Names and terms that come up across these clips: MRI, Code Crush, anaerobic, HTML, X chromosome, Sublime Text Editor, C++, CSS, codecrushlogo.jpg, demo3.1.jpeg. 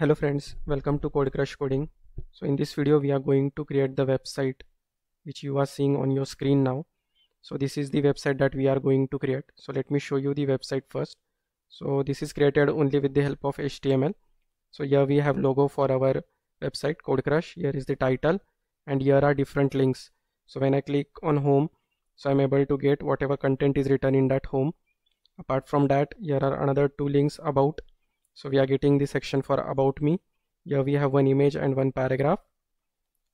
Hello friends, welcome to Code Crush Coding. So in this video we are going to create the website which you are seeing on your screen now. So this is the website that we are going to create. So let me show you the website first. So this is created only with the help of HTML. So here we have logo for our website Code Crush. Here is the title and here are different links. So when I click on home, so I'm able to get whatever content is written in that home. Apart from that, here are another two links about. So we are getting the section for about me. Here we have one image and one paragraph.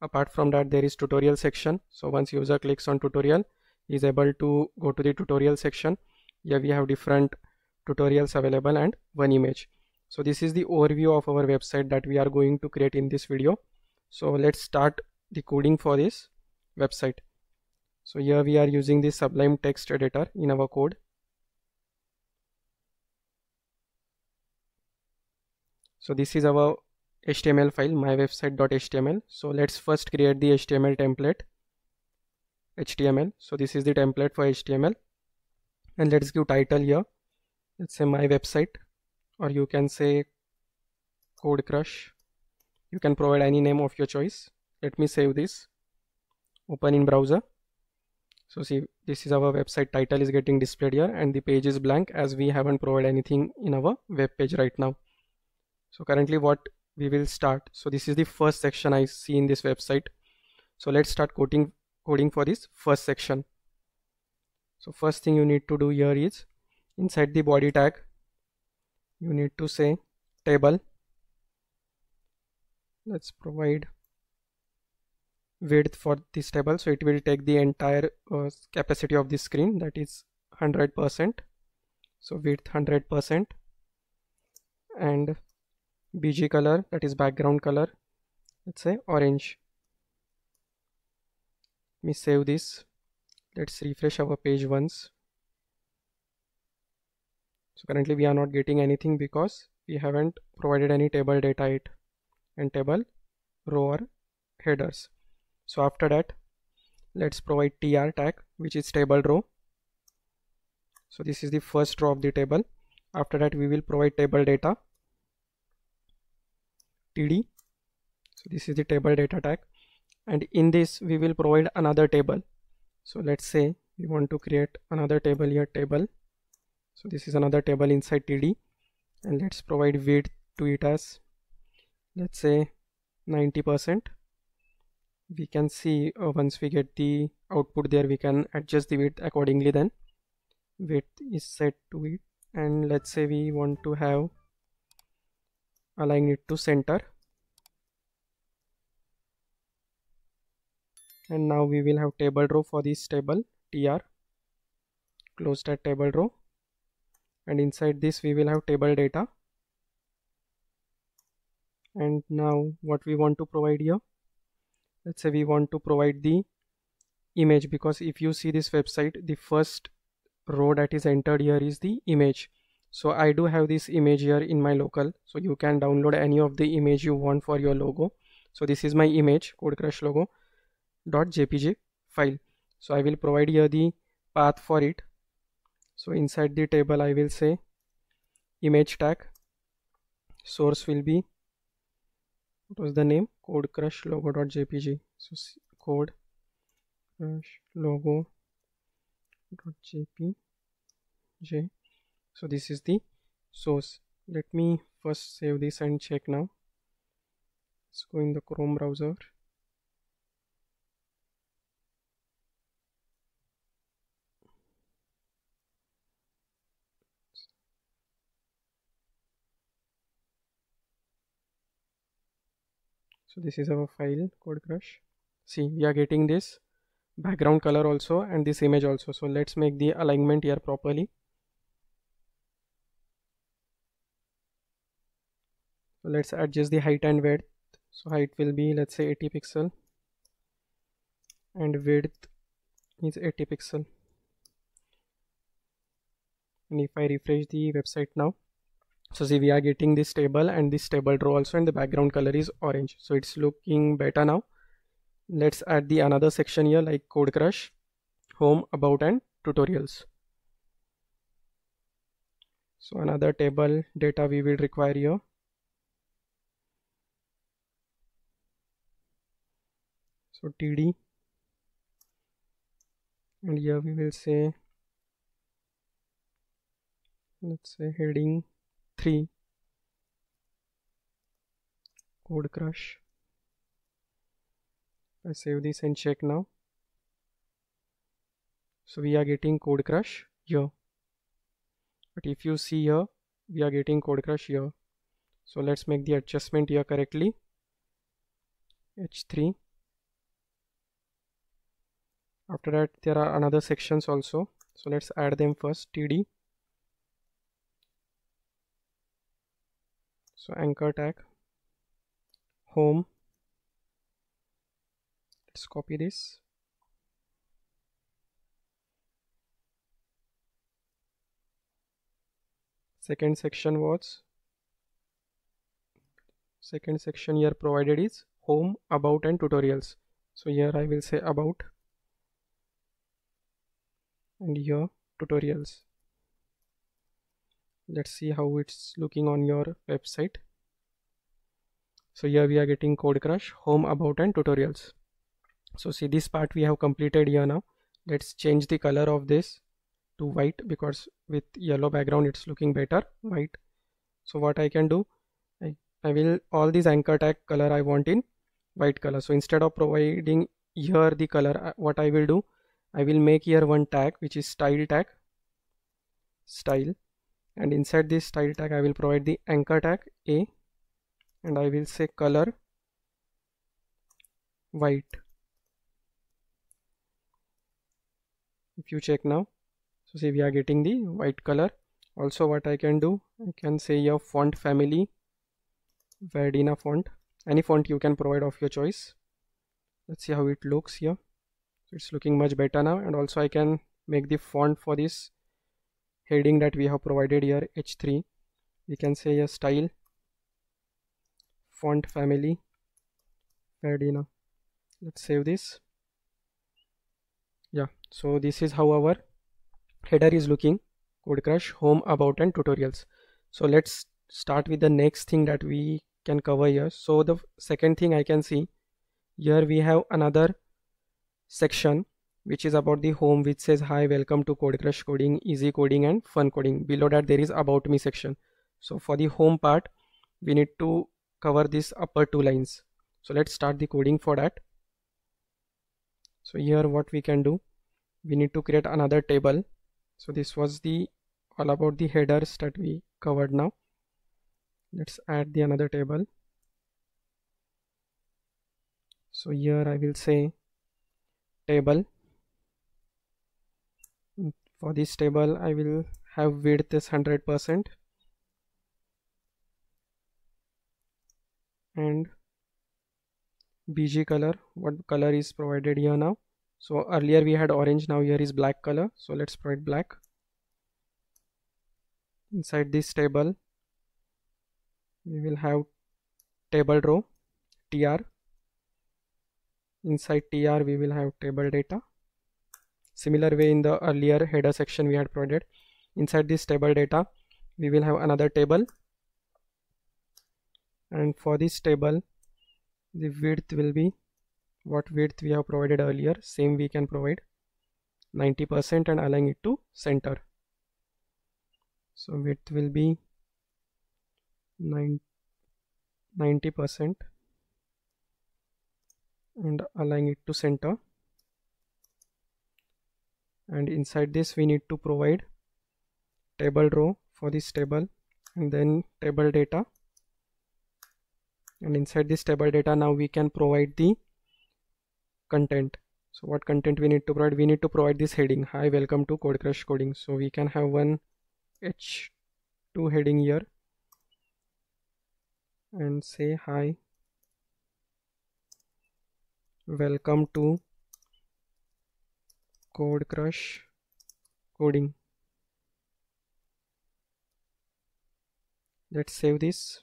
Apart from that, there is tutorial section. So once user clicks on tutorial, he is able to go to the tutorial section. Here we have different tutorials available and one image. So this is the overview of our website that we are going to create in this video. So let's start the coding for this website. So here we are using the Sublime Text Editor in our code. So this is our HTML file, mywebsite.html. So let's first create the HTML template, HTML. So this is the template for HTML. And let's give title here. Let's say my website, or you can say Code Crush. You can provide any name of your choice. Let me save this, open in browser. So see, this is our website title is getting displayed here and the page is blank as we haven't provided anything in our web page right now. So currently what we will start, so this is the first section I see in this website. So let's start coding for this first section. So first thing you need to do here is inside the body tag, you need to say table. Let's provide width for this table. So it will take the entire capacity of the screen, that is 100%. So width 100% and BG color, that is background color, let's say orange. Let me save this. Let's refresh our page once. So currently we are not getting anything because we haven't provided any table data yet, and table, row or headers. So after that, let's provide tr tag, which is table row. So this is the first row of the table. After that we will provide table data, td. So this is the table data tag, and in this we will provide another table. So let's say we want to create another table here, table. So this is another table inside td, and let's provide width to it as, let's say 90%. We can see once we get the output there, we can adjust the width accordingly. Then width is set to it, and let's say we want to have align it to center, and now we will have table row for this table, tr. Close that table row, and inside this we will have table data. And now what we want to provide here, let's say we want to provide the image, because if you see this website, the first row that is entered here is the image. So I do have this image here in my local, so you can download any of the image you want for your logo. So this is my image, codecrushlogo.jpg file. So I will provide here the path for it. So inside the table I will say image tag, source will be, what was the name, codecrushlogo.jpg. So codecrushlogo.jpg. So this is the source. Let me first save this and check now. Let's go in the Chrome browser. So this is our file, Code Crush. See, we are getting this background color also and this image also. So let's make the alignment here properly. Let's adjust the height and width. So height will be, let's say 80 pixel and width is 80 pixel. And if I refresh the website now, so see, we are getting this table and this table row also, and the background color is orange. So it's looking better now. Let's add the another section here like Code Crush, home, about and tutorials. So another table data we will require here. so td, and here we will say, let's say heading 3, Code Crush. I save this and check now. So we are getting Code Crush here, but if you see here, we are getting Code Crush here. So let's make the adjustment here correctly. H3. After that, there are another sections also, so let's add them first. Td, so anchor tag, home. Let's copy this. Second section was, second section here provided is home, about and tutorials. So here I will say about, and here tutorials. Let's see how it's looking on your website. So here we are getting Code Crush, home, about and tutorials. So see, this part we have completed here. Now let's change the color of this to white, because with yellow background it's looking better white. So what I can do, I will all these anchor tag color I want in white color. So instead of providing here the color, what I will do, I will make here one tag which is style tag, style, and inside this style tag I will provide the anchor tag A, and I will say color white. If you check now, so see, we are getting the white color. Also what I can do, I can say your font family Verdina font, any font you can provide of your choice. Let's see how it looks here. So it's looking much better now, and also I can make the font for this heading that we have provided here, H3. We can say a style font family Verdina. Let's save this. Yeah, so this is how our header is looking, Code Crush, home, about and tutorials. So let's start with the next thing that we can cover here. So the second thing I can see here, we have another section which is about the home, which says hi, welcome to Code Crush coding, easy coding and fun coding. Below that there is about me section. So for the home part we need to cover this upper two lines. So let's start the coding for that. So here what we can do, we need to create another table. So this was the all about the headers that we covered. Now let's add the another table. So here I will say table. For this table I will have width is 100% and BG color, what color is provided here now. So earlier we had orange, now here is black color, so let's provide black. Inside this table we will have table row tr. Inside tr we will have table data, similar way in the earlier header section we had provided. Inside this table data we will have another table, and for this table the width will be what width we have provided earlier, same we can provide 90% and align it to center. So width will be 90% and align it to center. And inside this we need to provide table row for this table, and then table data, and inside this table data now we can provide the content. So what content we need to provide, we need to provide this heading, hi, welcome to Code Crush coding. So we can have one H2 heading here and say hi, welcome to Code Crush coding. Let's save this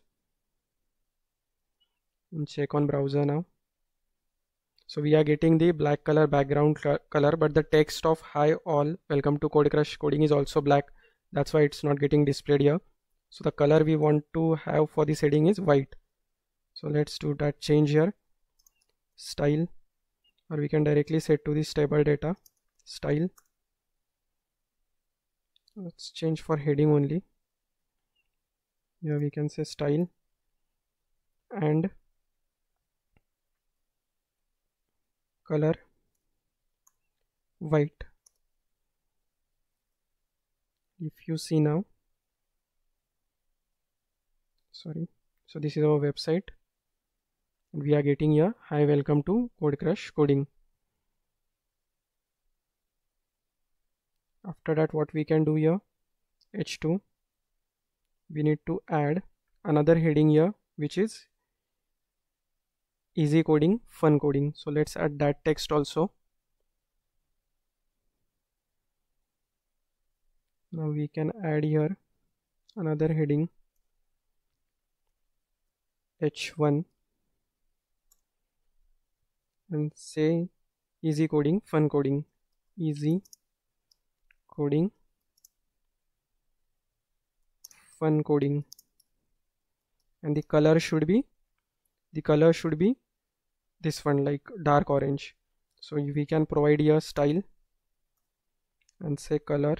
and check on browser now. So we are getting the black color background color, but the text of hi all, welcome to Code Crush coding is also black. That's why it's not getting displayed here. So the color we want to have for this heading is white. So let's do that change here. Style or we can directly set to the stable data style. Let's change for heading only. Here we can say style, and color white. If you see now, sorry, so this is our website and we are getting here hi, welcome to Code Crush coding. After that, what we can do here, h2, we need to add another heading here, which is easy coding, fun coding. So let's add that text also. Now we can add here another heading, h1, and say easy coding, fun coding, easy coding, fun coding, and the color should be this one, like dark orange. So we can provide here style and say color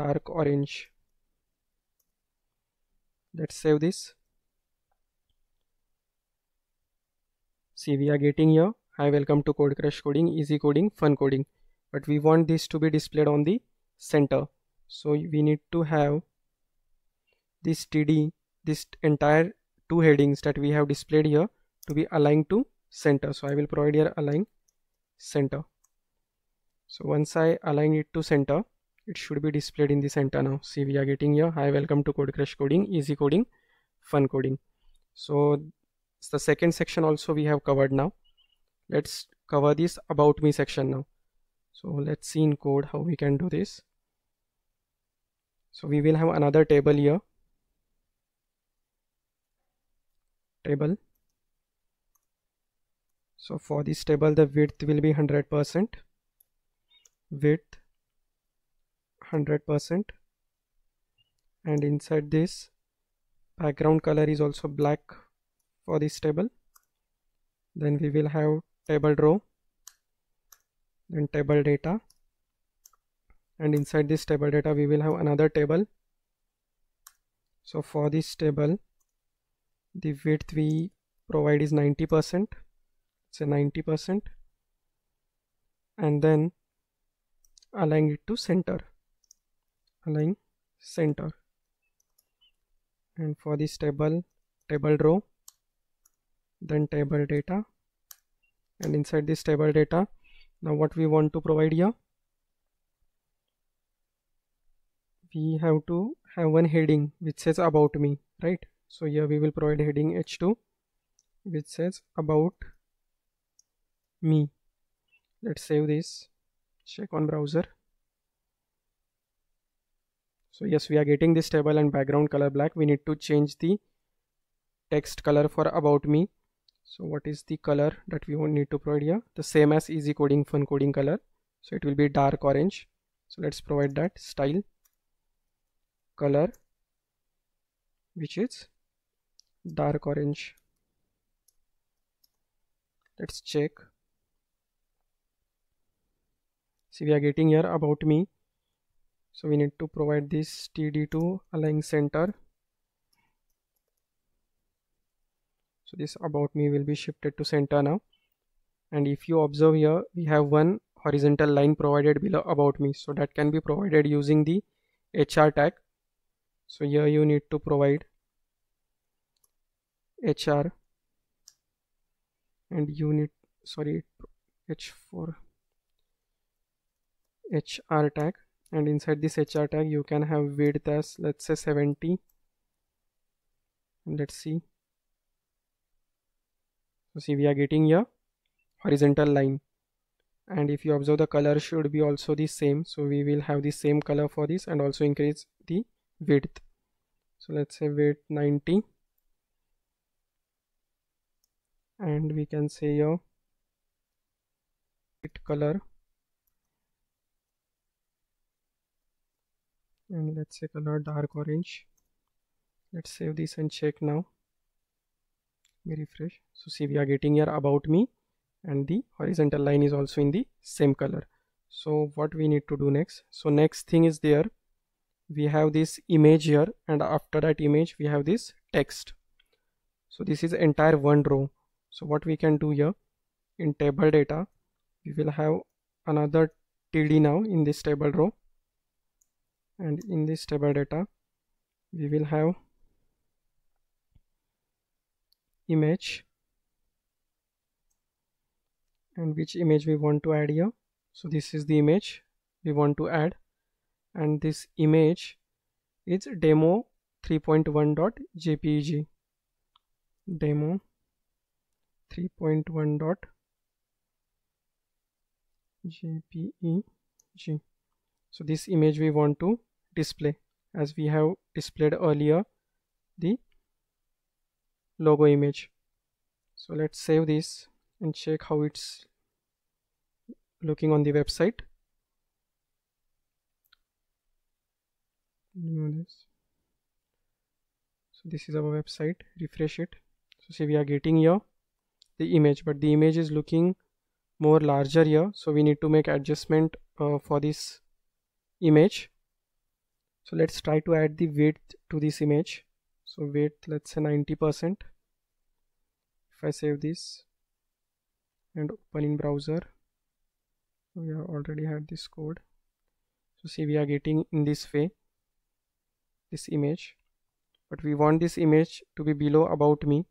dark orange. Let's save this. See, we are getting here hi, welcome to Code Crush coding, easy coding, fun coding, but we want this to be displayed on the center. So we need to have this TD, this entire two headings that we have displayed here, to be aligned to center. So I will provide here align center. So once I align it to center, it should be displayed in the center now. See, we are getting here hi, welcome to Code Crush coding, easy coding, fun coding. So it's the second section also we have covered now. Let's cover this about me section now. So let's see in code how we can do this. So we will have another table here. Table. So for this table, the width will be 100%. Width 100%. And inside this, background color is also black for this table. Then we will have table row, then table data, and inside this table data we will have another table. So for this table, the width we provide is 90%, say 90%, and then align it to center, align center. And for this table, table row, then table data, and inside this table data, now what we want to provide here, we have to have one heading which says about me, right? So here we will provide heading h2 which says about me. Let's save this, check on browser. So yes, we are getting this table and background color black. We need to change the text color for about me. So what is the color that we won't need to provide here? The same as easy coding, fun coding color. So it will be dark orange. So let's provide that style color, which is dark orange. Let's check. See, we are getting here about me. So we need to provide this td2 align center. So this about me will be shifted to center now. And if you observe here, we have one horizontal line provided below about me. So that can be provided using the HR tag. So here you need to provide HR, and you need, sorry, H4 HR tag, and inside this HR tag you can have width as, let's say 70. And let's see. See, we are getting here horizontal line, and if you observe, the color should be also the same. So we will have the same color for this and also increase the width. So let's say width 90, and we can say here width color, and let's say color dark orange. Let's save this and check now. Refresh. So see, we are getting here about me and the horizontal line is also in the same color. So what we need to do next, so next thing is there, we have this image here, and after that image we have this text. So this is entire one row. So what we can do here, in table data we will have another TD now in this table row, and in this table data we will have image, and which image we want to add here. So this is the image we want to add, and this image is demo3.1.jpeg, demo3.1.jpeg. so this image we want to display, as we have displayed earlier the logo image. So let's save this and check how it's looking on the website. So this is our website, refresh it. So see, we are getting here the image, but the image is looking more larger here, so we need to make adjustment for this image. So let's try to add the width to this image. So width, let's say 90%. If I save this and open in browser, we have already had this code. So see, we are getting in this way this image, but we want this image to be below about me.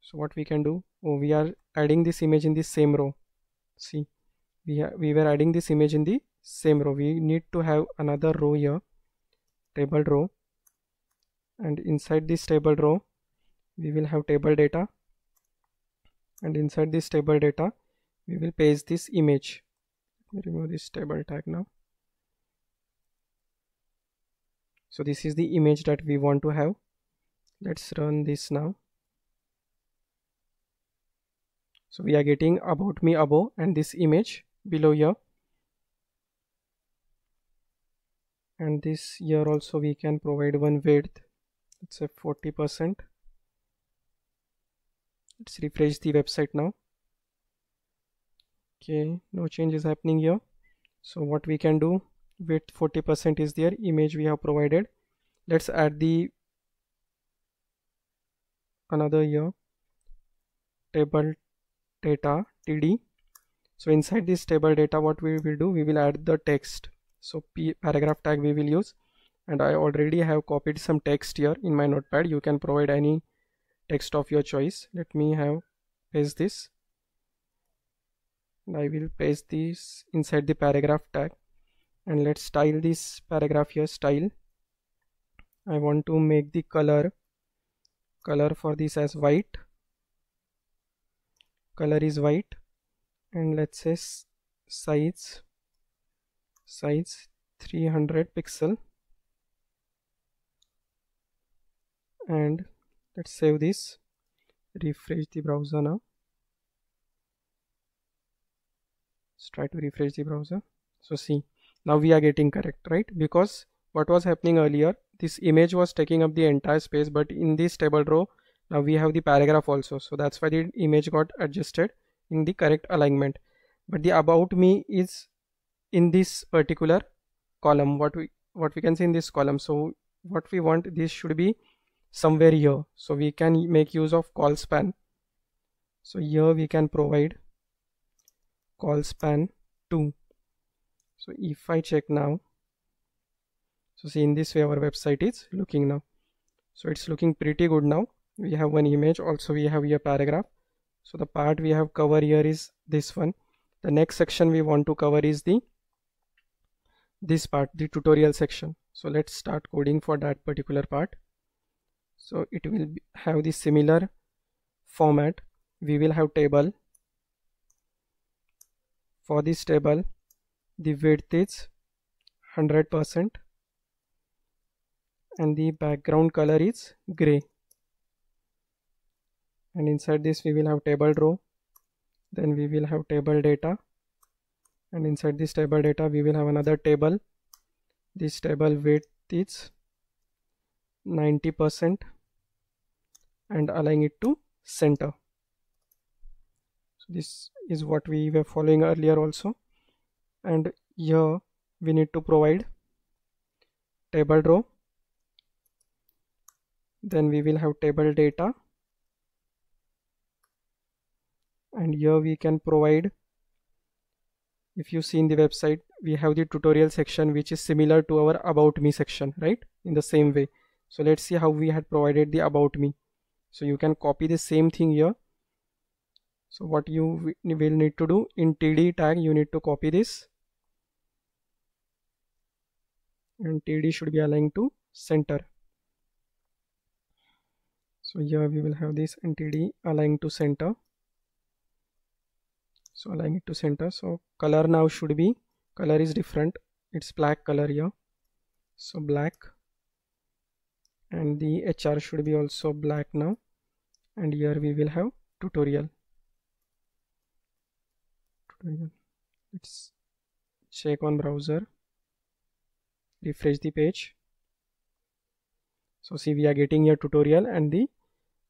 So what we can do, oh, we are adding this image in the same row. See, we were adding this image in the same row. We need to have another row here, table row, and inside this table row we will have table data, and inside this table data we will paste this image. Let me remove this table tag now. So this is the image that we want to have. Let's run this now. So we are getting about me above and this image below here, and this here also we can provide one width, let's say 40%. Let's refresh the website now. Okay, no change is happening here. So what we can do, width 40% is there, image we have provided. Let's add the another here table data TD. So inside this table data what we will do, we will add the text. So paragraph tag we will use, and I already have copied some text here in my notepad. You can provide any text of your choice. Let me have paste this, and I will paste this inside the paragraph tag, and let's style this paragraph here. Style, I want to make the color for this as white. Color is white, and let's say size 300 pixel, and let's save this, refresh the browser now. Let's try to refresh the browser. So see, now we are getting correct, right? Because what was happening earlier, this image was taking up the entire space, but in this table row now we have the paragraph also. So that's why the image got adjusted in the correct alignment, but the about me is in this particular column, what we can see in this column. So what we want, this should be somewhere here. So we can make use of call span. So here we can provide call span 2. So if I check now, so see, in this way our website is looking now. So it's looking pretty good now. We have one image, also we have here paragraph. So the part we have cover here is this one. The next section we want to cover is this part, the tutorial section. So let's start coding for that particular part. So it will have the similar format. We will have table. For this table the width is 100% and the background color is gray, and inside this we will have table row, then we will have table data, and inside this table data we will have another table. This table width is 90% and align it to center. So This is what we were following earlier also. And here we need to provide table row. Then we will have table data. And here we can provide, if you see in the website, we have the tutorial section, which is similar to our about me section, right? In the same way. So let's see how we had provided the about me. So you can copy the same thing here. So what you will need to do in TD tag, you need to copy this. And TD should be aligned to center. So here we will have this and TD aligned to center. So align it to center. So color now should be, color is different, it's black color here, so black, and the HR should be also black now, and here we will have tutorial. Let's check on browser, refresh the page. So see, we are getting here tutorial and the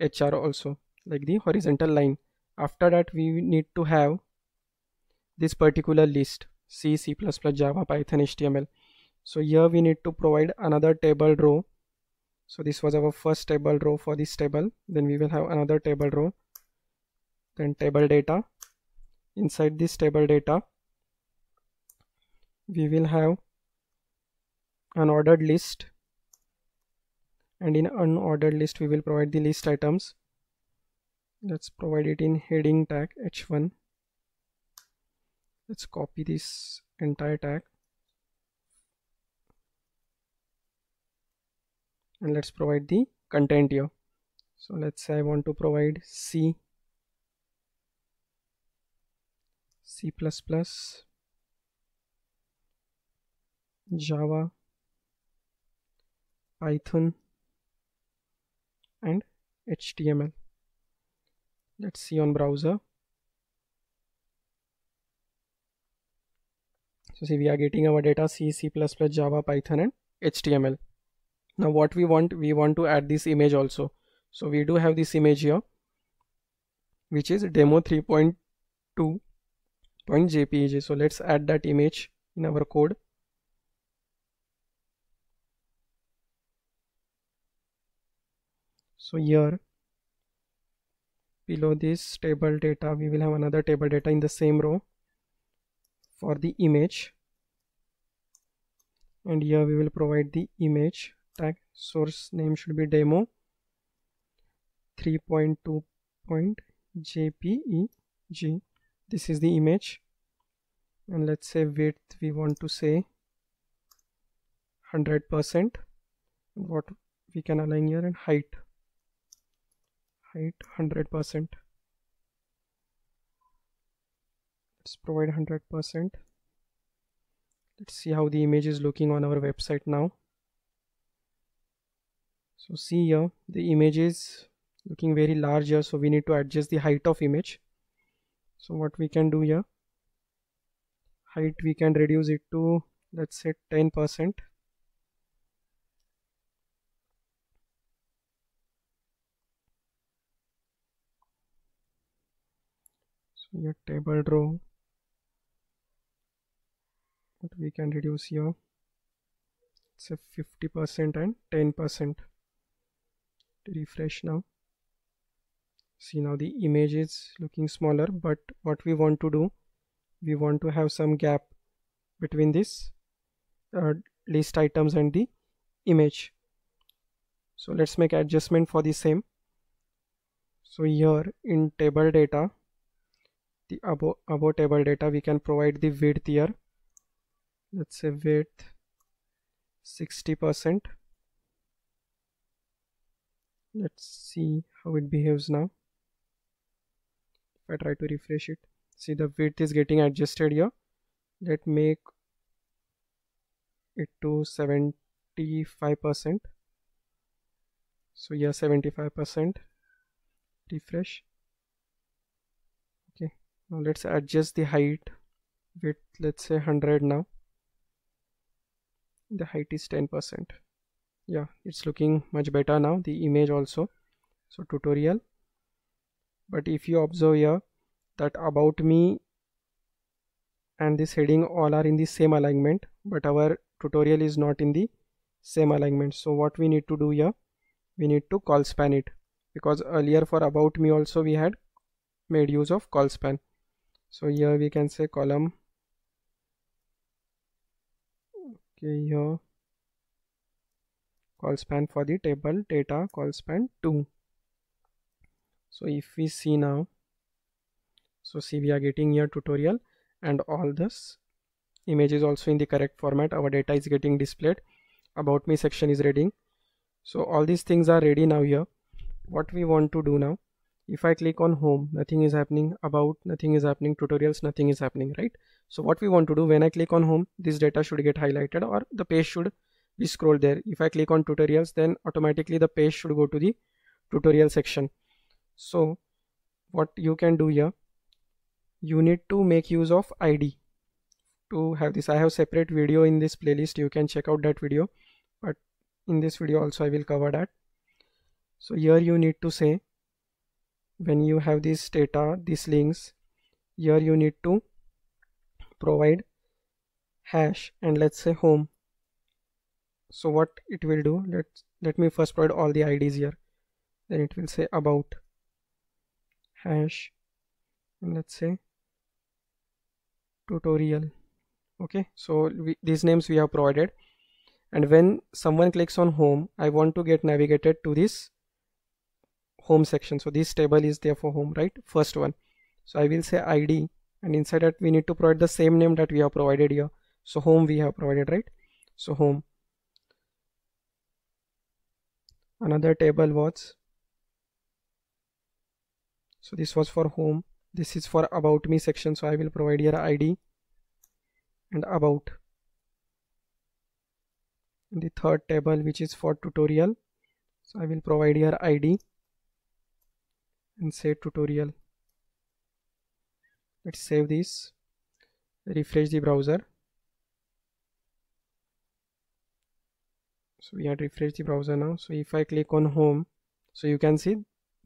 HR also, like the horizontal line. After that we need to have this particular list, C, C++, Java, Python, HTML. So here we need to provide another table row. So this was our first table row for this table. Then we will have another table row. Then table data. Inside this table data, we will have an ordered list. And in unordered list, we will provide the list items. Let's provide it in heading tag h1. Let's copy this entire tag and let's provide the content here. So let's say I want to provide C, C++, Java, Python and HTML. Let's see on browser. So see, we are getting our data C, C++, Java, Python and HTML. Now what we want to add this image also. So we do have this image here, which is demo3.2.jpeg. So let's add that image in our code. So here below this table data, we will have another table data in the same row for the image, and here we will provide the image tag. Source name should be demo3.2.jpeg. This is the image, and let's say width we want to say 100%, and what we can align here, and height 100%. Let's provide 100%. Let's see how the image is looking on our website now. So see here, the image is looking very large here, so we need to adjust the height of image. So what we can do here, height we can reduce it to, let's say 10%. So here table row, what we can reduce here, say 50% and 10%. Refresh now. See, now the image is looking smaller, but what we want to do, we want to have some gap between this list items and the image. So let's make adjustment for the same. So here in table data, the above table data, we can provide the width here. Let's say width 60%. Let's see how it behaves now. If I try to refresh it, see the width is getting adjusted here. Let's make it to 75%. So yeah, 75%. Refresh. Okay, now let's adjust the height width. Let's say 100 now. The height is 10%. Yeah, it's looking much better now, the image also. So tutorial. But if you observe here, that about me and this heading all are in the same alignment, but our tutorial is not in the same alignment. So what we need to do here, we need to call span it, because earlier for about me also we had made use of call span. So here we can say column, okay, here call span for the table data call span 2. So if we see now, so see we are getting here tutorial and all this image is also in the correct format. Our data is getting displayed, about me section is reading. So all these things are ready now here. What we want to do now, if I click on home, nothing is happening, about nothing is happening, tutorials nothing is happening, right? So what we want to do, when I click on home, this data should get highlighted or the page should be scrolled there. If I click on tutorials, then automatically the page should go to the tutorial section. So what you can do here, you need to make use of ID to have this. I have separate video in this playlist, you can check out that video, but in this video also I will cover that. So here you need to say, when you have this data, these links, here you need to provide hash and let's say home. So what it will do, let me first provide all the IDs here, then it will say about hash and let's say tutorial. Okay, so these names we have provided, and when someone clicks on home, I want to get navigated to this home section. So this table is there for home, right, first one. So I will say ID, and inside that we need to provide the same name that we have provided here. So home we have provided, right? So home. Another table was, so this was for home, this is for about me section, so I will provide here ID and about. And the third table, which is for tutorial, so I will provide here ID and say tutorial. Let's save this, refresh the browser. So we had refreshed the browser now. So if I click on home, so you can see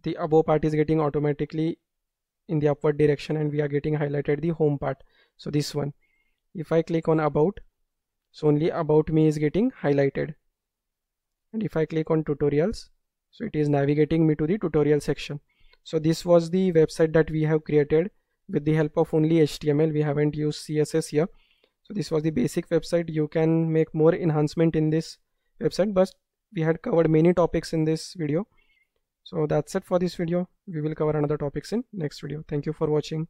the above part is getting automatically in the upward direction and we are getting highlighted the home part. So this one, if I click on about, so only about me is getting highlighted, and if I click on tutorials, so it is navigating me to the tutorial section. So this was the website that we have created with the help of only HTML. We haven't used CSS here. So this was the basic website. You can make more enhancement in this website, but we had covered many topics in this video. So that's it for this video. We will cover another topics in next video. Thank you for watching.